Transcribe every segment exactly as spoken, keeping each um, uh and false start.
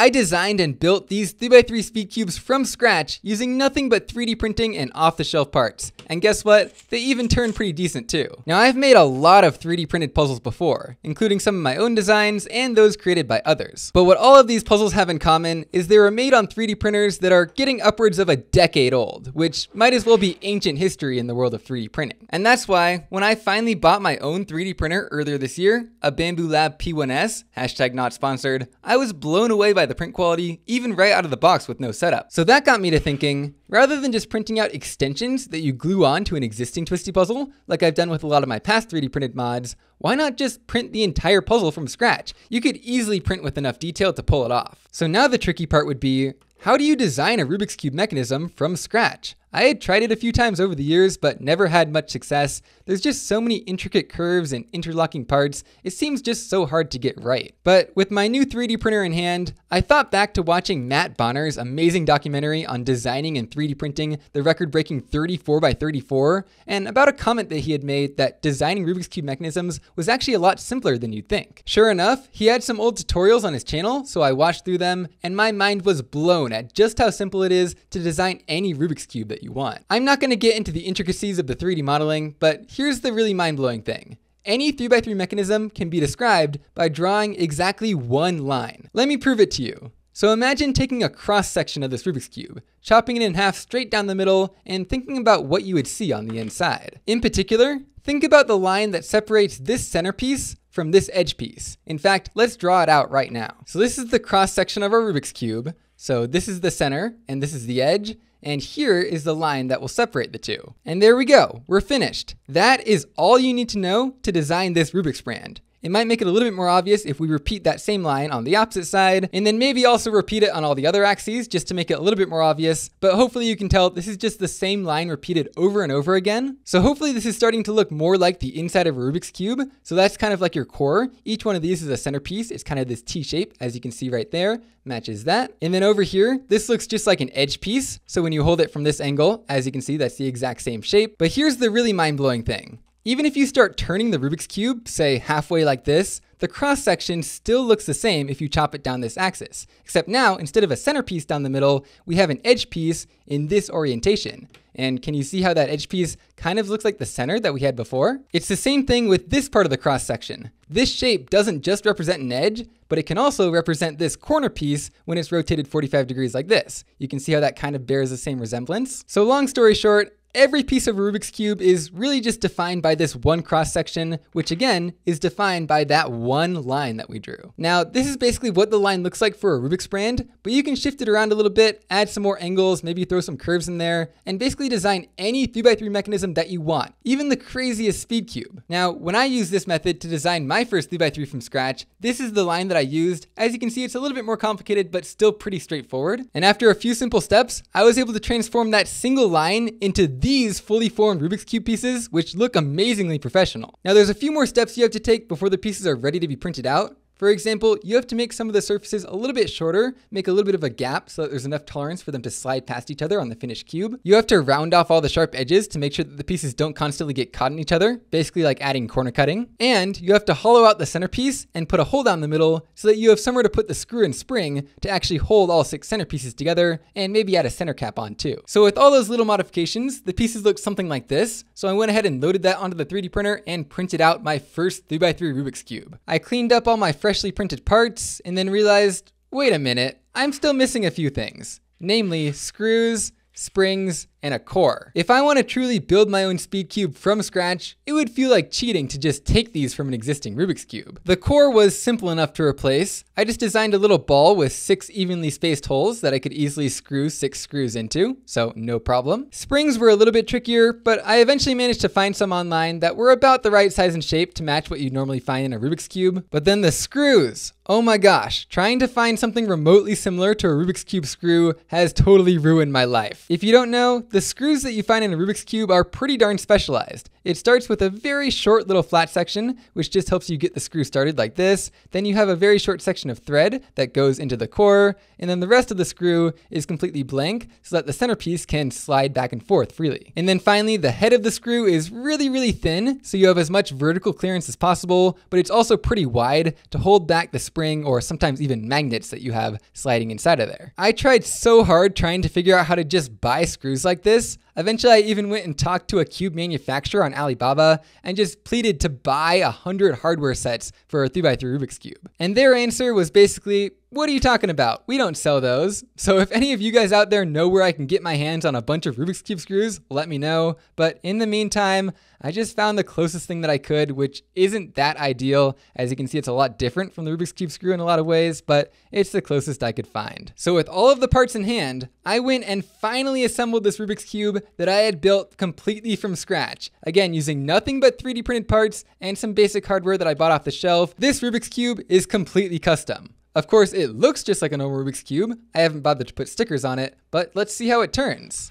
I designed and built these three by three speed cubes from scratch using nothing but three D printing and off-the-shelf parts. And guess what? They even turned pretty decent too. Now I've made a lot of three D printed puzzles before, including some of my own designs and those created by others. But what all of these puzzles have in common is they were made on three D printers that are getting upwards of a decade old, which might as well be ancient history in the world of three D printing. And that's why when I finally bought my own three D printer earlier this year, a Bambu Lab P one S, hashtag not sponsored, I was blown away by the print quality, even right out of the box with no setup. So that got me to thinking, rather than just printing out extensions that you glue on to an existing twisty puzzle, like I've done with a lot of my past three D printed mods, why not just print the entire puzzle from scratch? You could easily print with enough detail to pull it off. So now the tricky part would be, how do you design a Rubik's Cube mechanism from scratch? I had tried it a few times over the years, but never had much success. There's just so many intricate curves and interlocking parts, it seems just so hard to get right. But with my new three D printer in hand, I thought back to watching Matt Bonner's amazing documentary on designing and three D printing the record-breaking thirty-four by thirty-four, and about a comment that he had made that designing Rubik's Cube mechanisms was actually a lot simpler than you'd think. Sure enough, he had some old tutorials on his channel, so I watched through them, and my mind was blown at just how simple it is to design any Rubik's Cube that you want. I'm not going to get into the intricacies of the three D modeling, but here's the really mind-blowing thing. Any three by three mechanism can be described by drawing exactly one line. Let me prove it to you. So imagine taking a cross-section of this Rubik's Cube, chopping it in half straight down the middle, and thinking about what you would see on the inside. In particular, think about the line that separates this centerpiece from this edge piece. In fact, let's draw it out right now. So this is the cross-section of our Rubik's Cube. So this is the center, and this is the edge. And here is the line that will separate the two. And there we go, we're finished. That is all you need to know to design this Rubik's brand. It might make it a little bit more obvious if we repeat that same line on the opposite side, and then maybe also repeat it on all the other axes just to make it a little bit more obvious, but hopefully you can tell this is just the same line repeated over and over again. So hopefully this is starting to look more like the inside of a Rubik's Cube. So that's kind of like your core. Each one of these is a centerpiece. It's kind of this T shape, as you can see right there, matches that. And then over here, this looks just like an edge piece. So when you hold it from this angle, as you can see, that's the exact same shape. But here's the really mind-blowing thing. Even if you start turning the Rubik's Cube, say halfway like this, the cross section still looks the same if you chop it down this axis. Except now, instead of a centerpiece down the middle, we have an edge piece in this orientation. And can you see how that edge piece kind of looks like the center that we had before? It's the same thing with this part of the cross section. This shape doesn't just represent an edge, but it can also represent this corner piece when it's rotated forty-five degrees like this. You can see how that kind of bears the same resemblance. So long story short, every piece of a Rubik's Cube is really just defined by this one cross-section, which again is defined by that one line that we drew. Now, this is basically what the line looks like for a Rubik's brand, but you can shift it around a little bit, add some more angles, maybe throw some curves in there, and basically design any three by three mechanism that you want, even the craziest speed cube. Now, when I use this method to design my first three by three from scratch, this is the line that I used. As you can see, it's a little bit more complicated, but still pretty straightforward. And after a few simple steps, I was able to transform that single line into these fully formed Rubik's Cube pieces, which look amazingly professional. Now there's a few more steps you have to take before the pieces are ready to be printed out. For example, you have to make some of the surfaces a little bit shorter, make a little bit of a gap so that there's enough tolerance for them to slide past each other on the finished cube. You have to round off all the sharp edges to make sure that the pieces don't constantly get caught in each other, basically like adding corner cutting. And you have to hollow out the centerpiece and put a hole down the middle so that you have somewhere to put the screw and spring to actually hold all six centerpieces together and maybe add a center cap on too. So with all those little modifications, the pieces look something like this. So I went ahead and loaded that onto the three D printer and printed out my first three by three Rubik's Cube. I cleaned up all my freshly printed parts and then realized, wait a minute, I'm still missing a few things, namely screws, springs, and a core. If I want to truly build my own speed cube from scratch, it would feel like cheating to just take these from an existing Rubik's Cube. The core was simple enough to replace. I just designed a little ball with six evenly spaced holes that I could easily screw six screws into, so no problem. Springs were a little bit trickier, but I eventually managed to find some online that were about the right size and shape to match what you'd normally find in a Rubik's Cube. But then the screws, oh my gosh, trying to find something remotely similar to a Rubik's Cube screw has totally ruined my life. If you don't know, the screws that you find in a Rubik's Cube are pretty darn specialized. It starts with a very short little flat section, which just helps you get the screw started like this. Then you have a very short section of thread that goes into the core, and then the rest of the screw is completely blank so that the centerpiece can slide back and forth freely. And then finally, the head of the screw is really, really thin, so you have as much vertical clearance as possible, but it's also pretty wide to hold back the spring or sometimes even magnets that you have sliding inside of there. I tried so hard trying to figure out how to just buy screws like this. Eventually, I even went and talked to a cube manufacturer on Alibaba and just pleaded to buy a hundred hardware sets for a three by three Rubik's Cube. And their answer was basically, what are you talking about? We don't sell those. So if any of you guys out there know where I can get my hands on a bunch of Rubik's Cube screws, let me know. But in the meantime, I just found the closest thing that I could, which isn't that ideal. As you can see, it's a lot different from the Rubik's Cube screw in a lot of ways, but it's the closest I could find. So with all of the parts in hand, I went and finally assembled this Rubik's Cube that I had built completely from scratch. Again, using nothing but three D printed parts and some basic hardware that I bought off the shelf. This Rubik's Cube is completely custom. Of course, it looks just like a normal Rubik's Cube. I haven't bothered to put stickers on it, but let's see how it turns.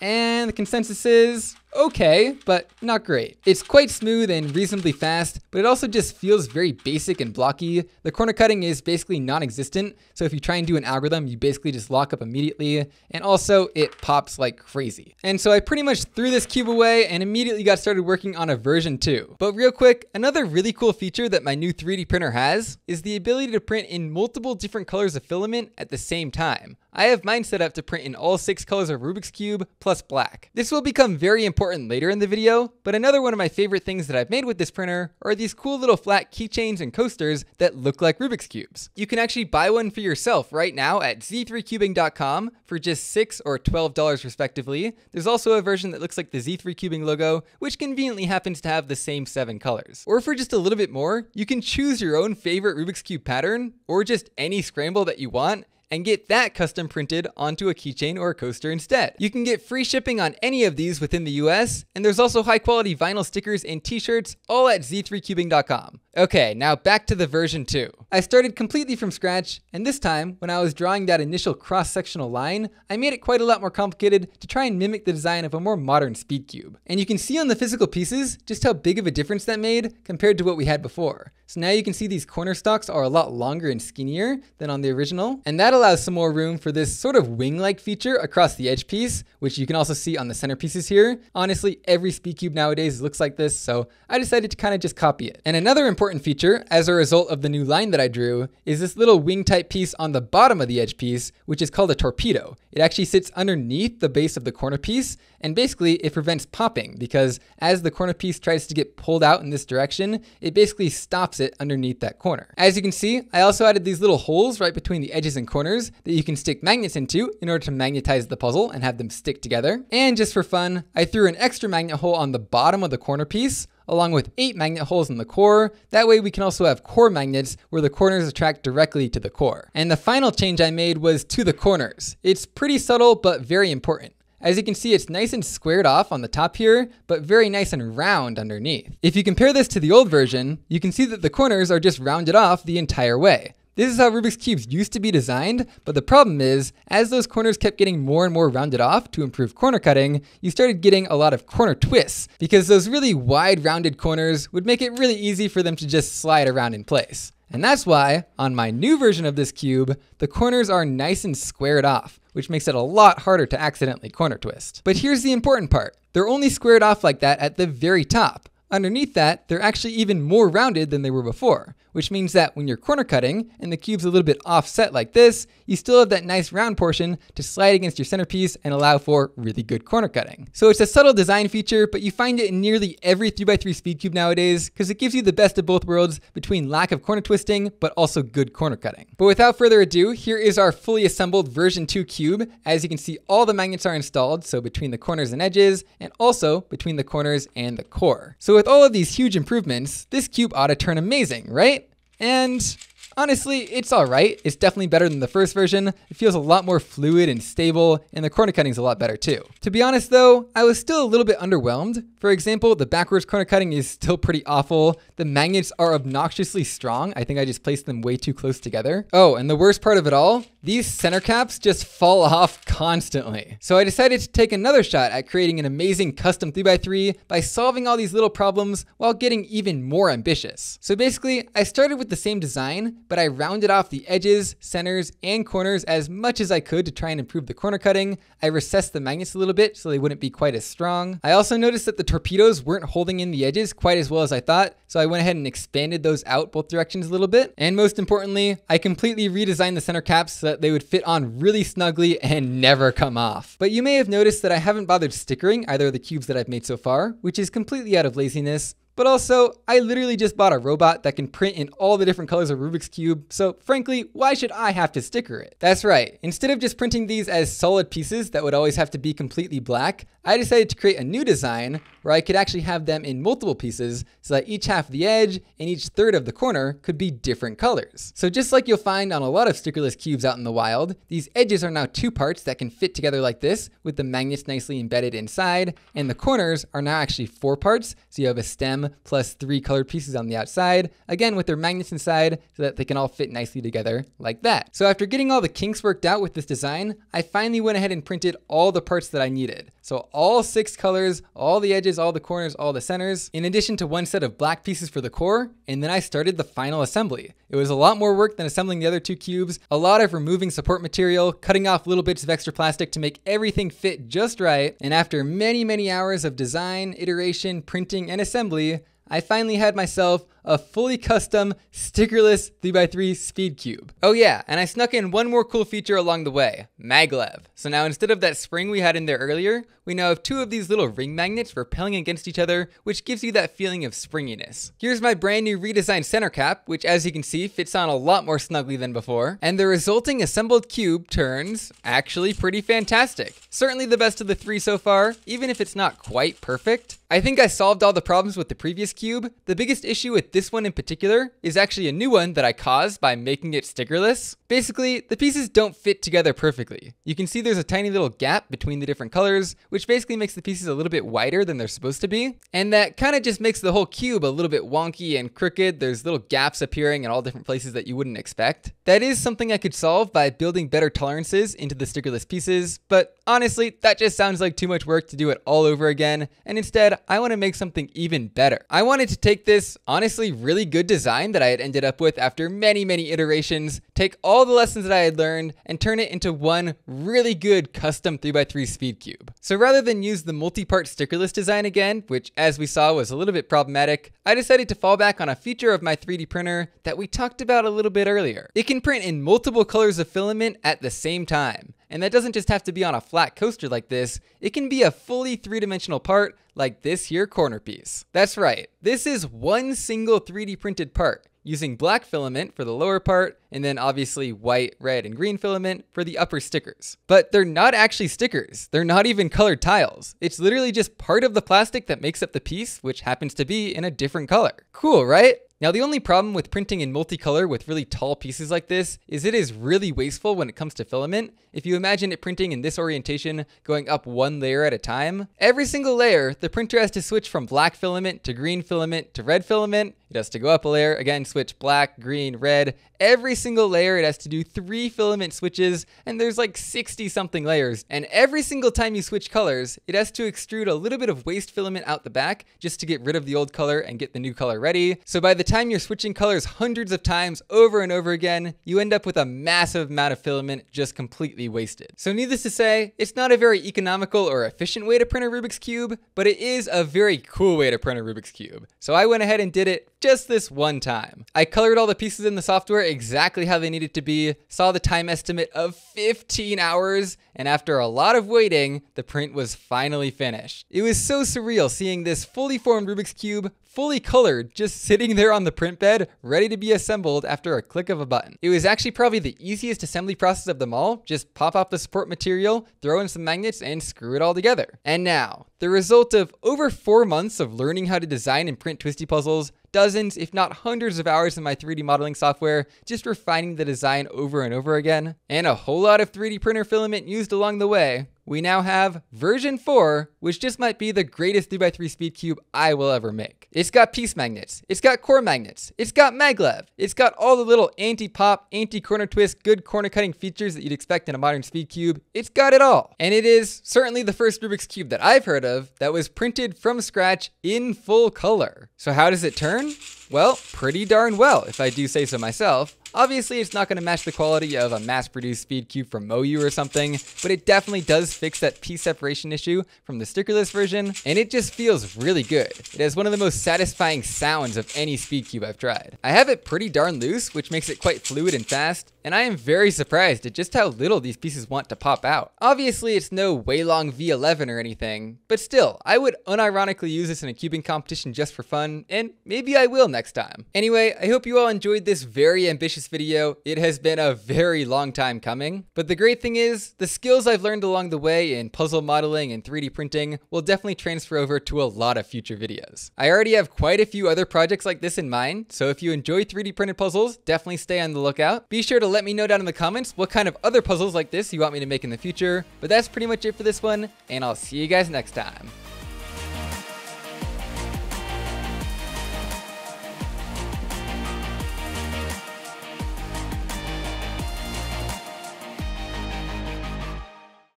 And the consensus is okay, but not great. It's quite smooth and reasonably fast, but it also just feels very basic and blocky. The corner cutting is basically non-existent, so if you try and do an algorithm, you basically just lock up immediately, and also it pops like crazy. And so I pretty much threw this cube away and immediately got started working on a version two. But real quick, another really cool feature that my new three D printer has is the ability to print in multiple different colors of filament at the same time. I have mine set up to print in all six colors of Rubik's Cube plus black. This will become very important later in the video, but another one of my favorite things that I've made with this printer are these cool little flat keychains and coasters that look like Rubik's Cubes. You can actually buy one for yourself right now at z three cubing dot com for just six dollars or twelve dollars respectively. There's also a version that looks like the Z three Cubing logo, which conveniently happens to have the same seven colors. Or for just a little bit more, you can choose your own favorite Rubik's Cube pattern or just any scramble that you want, and get that custom printed onto a keychain or a coaster instead. You can get free shipping on any of these within the U S, and there's also high quality vinyl stickers and t-shirts, all at z three cubing dot com. Okay, now back to the version two. I started completely from scratch, and this time, when I was drawing that initial cross-sectional line, I made it quite a lot more complicated to try and mimic the design of a more modern speed cube. And you can see on the physical pieces just how big of a difference that made compared to what we had before. So now you can see these corner stalks are a lot longer and skinnier than on the original, and that'll allows some more room for this sort of wing-like feature across the edge piece, which you can also see on the center pieces here. Honestly, every speed cube nowadays looks like this, so I decided to kind of just copy it. And another important feature, as a result of the new line that I drew, is this little wing-type piece on the bottom of the edge piece, which is called a torpedo. It actually sits underneath the base of the corner piece, and basically it prevents popping, because as the corner piece tries to get pulled out in this direction, it basically stops it underneath that corner. As you can see, I also added these little holes right between the edges and corners that you can stick magnets into in order to magnetize the puzzle and have them stick together. And just for fun, I threw an extra magnet hole on the bottom of the corner piece, along with eight magnet holes in the core. That way we can also have core magnets where the corners attract directly to the core. And the final change I made was to the corners. It's pretty subtle, but very important. As you can see, it's nice and squared off on the top here, but very nice and round underneath. If you compare this to the old version, you can see that the corners are just rounded off the entire way. This is how Rubik's Cubes used to be designed, but the problem is, as those corners kept getting more and more rounded off to improve corner cutting, you started getting a lot of corner twists, because those really wide rounded corners would make it really easy for them to just slide around in place. And that's why, on my new version of this cube, the corners are nice and squared off, which makes it a lot harder to accidentally corner twist. But here's the important part. They're only squared off like that at the very top. Underneath that, they're actually even more rounded than they were before, which means that when you're corner cutting and the cube's a little bit offset like this, you still have that nice round portion to slide against your centerpiece and allow for really good corner cutting. So it's a subtle design feature, but you find it in nearly every three by three speed cube nowadays because it gives you the best of both worlds between lack of corner twisting, but also good corner cutting. But without further ado, here is our fully assembled version two cube. As you can see, all the magnets are installed, so between the corners and edges, and also between the corners and the core. So with all of these huge improvements, this cube ought to turn amazing, right? And honestly, it's all right. It's definitely better than the first version. It feels a lot more fluid and stable, and the corner cutting's a lot better too. To be honest though, I was still a little bit underwhelmed. For example, the backwards corner cutting is still pretty awful. The magnets are obnoxiously strong. I think I just placed them way too close together. Oh, and the worst part of it all these center caps just fall off constantly. So I decided to take another shot at creating an amazing custom three by three by solving all these little problems while getting even more ambitious. So basically, I started with the same design, but I rounded off the edges, centers, and corners as much as I could to try and improve the corner cutting. I recessed the magnets a little bit so they wouldn't be quite as strong. I also noticed that the torpedoes weren't holding in the edges quite as well as I thought, so I went ahead and expanded those out both directions a little bit. And most importantly, I completely redesigned the center caps so that they would fit on really snugly and never come off. But you may have noticed that I haven't bothered stickering either of the cubes that I've made so far, which is completely out of laziness. But also, I literally just bought a robot that can print in all the different colors of Rubik's Cube, so frankly, why should I have to sticker it? That's right, instead of just printing these as solid pieces that would always have to be completely black, I decided to create a new design where I could actually have them in multiple pieces so that each half of the edge and each third of the corner could be different colors. So just like you'll find on a lot of stickerless cubes out in the wild, these edges are now two parts that can fit together like this with the magnets nicely embedded inside, and the corners are now actually four parts, so you have a stem plus three colored pieces on the outside, again with their magnets inside so that they can all fit nicely together like that. So after getting all the kinks worked out with this design, I finally went ahead and printed all the parts that I needed. So all six colors, all the edges, all the corners, all the centers, in addition to one set of black pieces for the core, and then I started the final assembly. It was a lot more work than assembling the other two cubes, a lot of removing support material, cutting off little bits of extra plastic to make everything fit just right, and after many, many hours of design, iteration, printing, and assembly, I finally had myself a fully custom stickerless three by three speed cube. Oh yeah, and I snuck in one more cool feature along the way, maglev. So now instead of that spring we had in there earlier, we now have two of these little ring magnets repelling against each other, which gives you that feeling of springiness. Here's my brand new redesigned center cap, which as you can see fits on a lot more snugly than before, and the resulting assembled cube turns actually pretty fantastic. Certainly the best of the three so far, even if it's not quite perfect. I think I solved all the problems with the previous cube. The biggest issue with this one in particular is actually a new one that I caused by making it stickerless. Basically, the pieces don't fit together perfectly. You can see there's a tiny little gap between the different colors, which basically makes the pieces a little bit wider than they're supposed to be. And that kind of just makes the whole cube a little bit wonky and crooked. There's little gaps appearing in all different places that you wouldn't expect. That is something I could solve by building better tolerances into the stickerless pieces, but honestly, that just sounds like too much work to do it all over again, and instead, I want to make something even better. I wanted to take this, honestly, really good design that I had ended up with after many, many iterations, take all the lessons that I had learned and turn it into one really good custom three by three speed cube. So rather than use the multi-part stickerless design again, which as we saw was a little bit problematic, I decided to fall back on a feature of my three D printer that we talked about a little bit earlier. It can print in multiple colors of filament at the same time. And that doesn't just have to be on a flat coaster like this, it can be a fully three-dimensional part like this here corner piece. That's right, this is one single three D printed part, using black filament for the lower part, and then obviously white, red, and green filament for the upper stickers. But they're not actually stickers, they're not even colored tiles. It's literally just part of the plastic that makes up the piece, which happens to be in a different color. Cool, right? Now the only problem with printing in multicolor with really tall pieces like this is it is really wasteful when it comes to filament. If you imagine it printing in this orientation, going up one layer at a time, every single layer, the printer has to switch from black filament to green filament to red filament. It has to go up a layer, again switch black, green, red. Every single layer it has to do three filament switches, and there's like sixty something layers. And every single time you switch colors, it has to extrude a little bit of waste filament out the back just to get rid of the old color and get the new color ready. So by the time you're switching colors hundreds of times over and over again, you end up with a massive amount of filament just completely wasted. So needless to say, it's not a very economical or efficient way to print a Rubik's Cube, but it is a very cool way to print a Rubik's Cube. So I went ahead and did it just this one time. I colored all the pieces in the software exactly how they needed to be, saw the time estimate of fifteen hours, and after a lot of waiting, the print was finally finished. It was so surreal seeing this fully formed Rubik's Cube, fully colored, just sitting there on the print bed, ready to be assembled after a click of a button. It was actually probably the easiest assembly process of them all. Just pop off the support material, throw in some magnets, and screw it all together. And now, the result of over four months of learning how to design and print twisty puzzles, dozens, if not hundreds of hours in my three D modeling software, just refining the design over and over again, and a whole lot of three D printer filament used along the way, we now have version four, which just might be the greatest three by three speed cube I will ever make. It's got piece magnets, it's got core magnets, it's got maglev, it's got all the little anti-pop, anti-corner twist, good corner cutting features that you'd expect in a modern speed cube. It's got it all. And it is certainly the first Rubik's Cube that I've heard of that was printed from scratch in full color. So how does it turn? Well, pretty darn well, if I do say so myself. Obviously, it's not going to match the quality of a mass-produced speed cube from MoYu or something, but it definitely does fix that piece separation issue from the stickerless version, and it just feels really good. It has one of the most satisfying sounds of any speed cube I've tried. I have it pretty darn loose, which makes it quite fluid and fast, and I am very surprised at just how little these pieces want to pop out. Obviously, it's no WeiLong V eleven or anything, but still, I would unironically use this in a cubing competition just for fun, and maybe I will next time. Anyway, I hope you all enjoyed this very ambitious video. It has been a very long time coming, but the great thing is, the skills I've learned along the way in puzzle modeling and three D printing will definitely transfer over to a lot of future videos. I already have quite a few other projects like this in mind, so if you enjoy three D printed puzzles, definitely stay on the lookout. Be sure to let me know down in the comments what kind of other puzzles like this you want me to make in the future. But that's pretty much it for this one, and I'll see you guys next time.